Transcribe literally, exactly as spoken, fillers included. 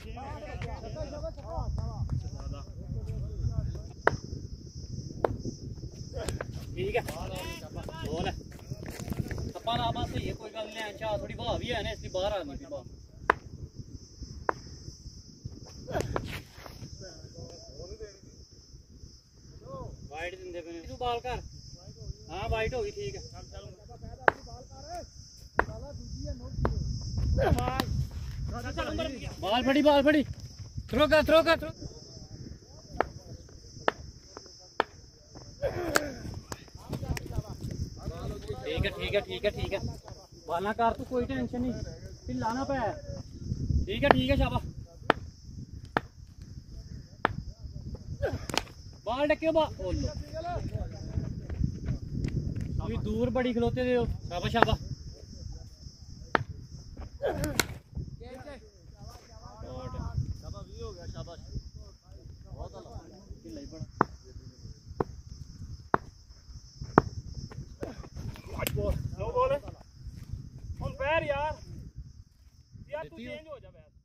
ठीक है बोल है सपाना आवाज से ये कोई गल नहीं है। अच्छा थोड़ी हवा भी है ना इसलिए बाहर आने की बात वाइड दिन दे मैंने तू बाल कर। हां वाइड होगी ठीक है चल चल बाल कर साला दूजी है नो बाल चल नंबर बाल फड़ी बाल फड़ी थ्रो कर थ्रो कर थ्रो ठीक है ठीक है ठीक है ठीक है बाला कर तू कोई टेंशन नहीं हिलाना पे ठीक है ठीक है शाबाश बाल डके बा ओ लो अभी दूर बड़ी खलोते दे शाबाश शाबाश शाबाश भी हो गया शाबाश बहुत अच्छा लई पड़ा आज बोल नो बोल है हम पैर यार यार तू चेंज हो जा यार।